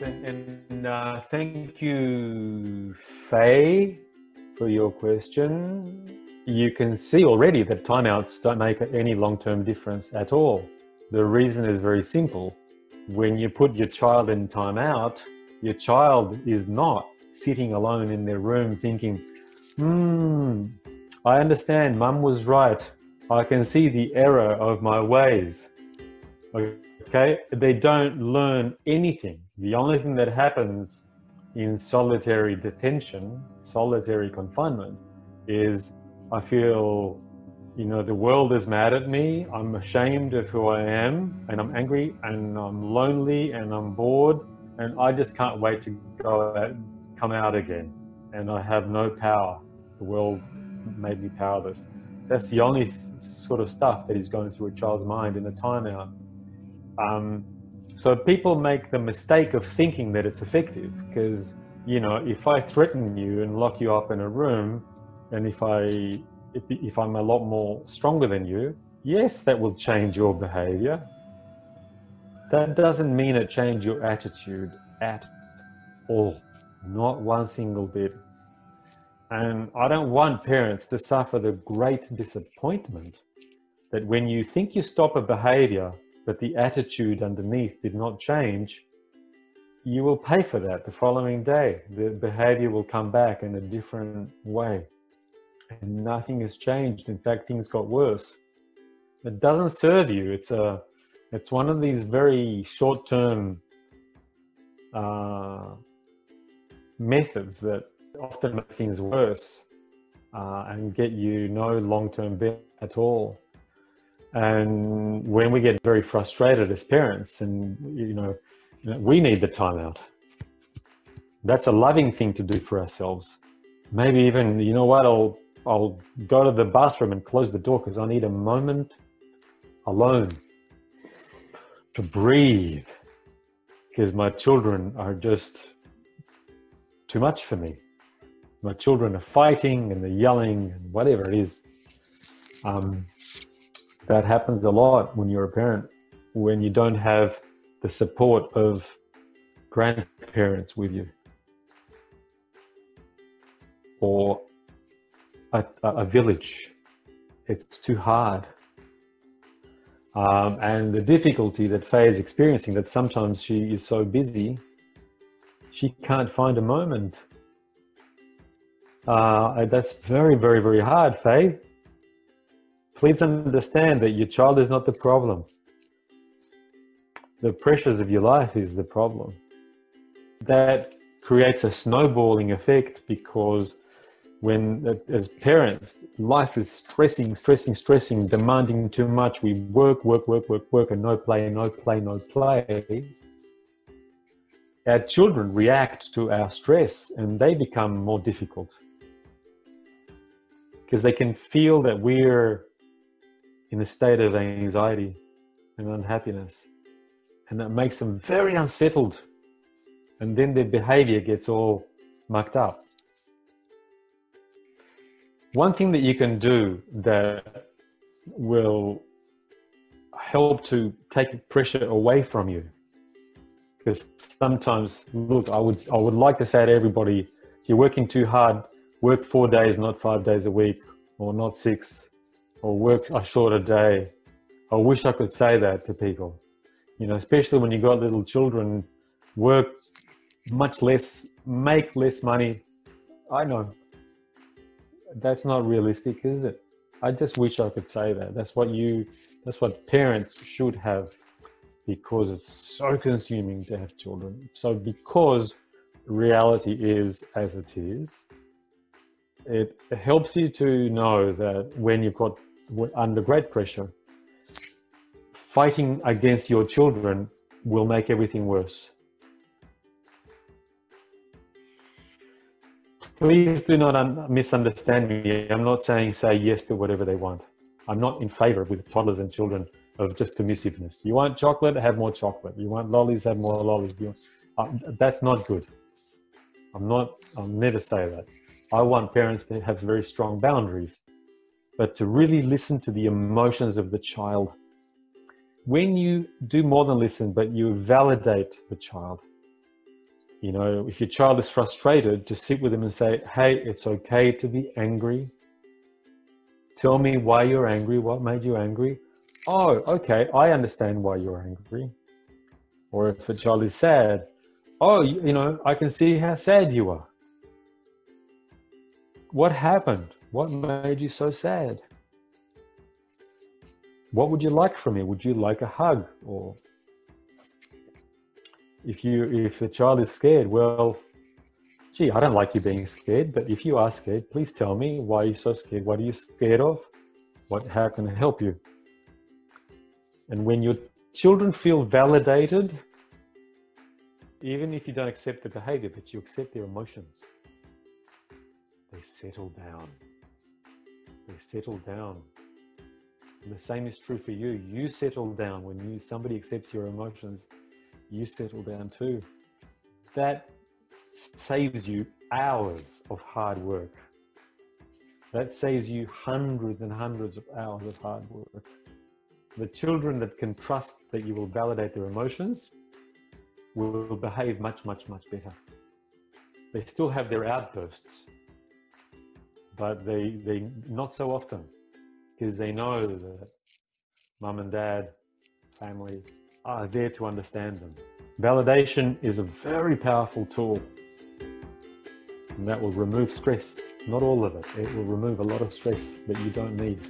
Yes, and thank you, Faye, for your question. You can see already that timeouts don't make any long-term difference at all. The reason is very simple. When you put your child in timeout, your child is not sitting alone in their room thinking, I understand, mum was right. I can see the error of my ways. Okay, they don't learn anything. The only thing that happens in solitary detention, solitary confinement, is I feel, the world is mad at me, I'm ashamed of who I am, and I'm angry, and I'm lonely, and I'm bored, and I just can't wait to come out again, and I have no power. The world made me powerless. That's the only sort of stuff that is going through a child's mind in a timeout. So people make the mistake of thinking that it's effective because, if I threaten you and lock you up in a room, and if I'm a lot more stronger than you, yes, that will change your behavior. That doesn't mean it changes your attitude at all, not one single bit. And I don't want parents to suffer the great disappointment that when you think you stop a behavior, but the attitude underneath did not change, you will pay for that the following day. The behavior will come back in a different way. And nothing has changed. In fact, things got worse. It doesn't serve you. It's one of these very short-term methods that often make things worse and get you no long-term benefit at all. And when we get very frustrated as parents, and we need the timeout. That's a loving thing to do for ourselves. Maybe even, I'll go to the bathroom and close the door because I need a moment alone to breathe because my children are just too much for me. My children are fighting and they're yelling and whatever it is. That happens a lot when you're a parent, when you don't have the support of grandparents with you, or a village. It's too hard. And the difficulty that Faye is experiencing, that sometimes she is so busy, she can't find a moment. That's very, very, very hard, Faye. Please understand that your child is not the problem. The pressures of your life is the problem. That creates a snowballing effect because when, as parents, life is stressing, demanding too much. We work, and no play. Our children react to our stress and they become more difficult because they can feel that we're in a state of anxiety and unhappiness, and that makes them very unsettled, and then their behavior gets all mucked up. One thing that you can do that will help to take pressure away from you, because sometimes, look, I would like to say to everybody, you're working too hard, work 4 days, not 5 days a week, or not 6, or work a shorter day. I wish I could say that to people, especially when you've got little children. Work much less, make less money. I know that's not realistic, is it? I just wish I could say that. That's what parents should have, because it's so consuming to have children. So because reality is as it is, it helps you to know that when you've got under great pressure, fighting against your children will make everything worse. Please do not misunderstand me. I'm not saying say yes to whatever they want. I'm not in favor with toddlers and children of just permissiveness. You want chocolate? Have more chocolate. You want lollies? Have more lollies. That's not good. I'll never say that. I want parents to have very strong boundaries, but to really listen to the emotions of the child. When you do more than listen, but you validate the child, You know, if your child is frustrated, to sit with them and say, hey, it's okay to be angry. Tell me why you're angry. What made you angry? Oh, okay, I understand why you're angry. Or if a child is sad, oh, you know, I can see how sad you are. What happened? What made you so sad? What would you like from me? Would you like a hug? Or if the child is scared, well, gee, I don't like you being scared, but if you are scared, please tell me why you're so scared. What are you scared of? How can I help you? And when your children feel validated, even if you don't accept the behavior, but you accept their emotions, they settle down. They settle down. And the same is true for you. You settle down. When somebody accepts your emotions, you settle down too. That saves you hours of hard work. That saves you hundreds and hundreds of hours of hard work. The children that can trust that you will validate their emotions will behave much, much, much better. They still have their outbursts, but they not so often, because they know that mum and dad, family, are there to understand them. Validation is a very powerful tool, and that will remove stress. Not all of it, it will remove a lot of stress that you don't need.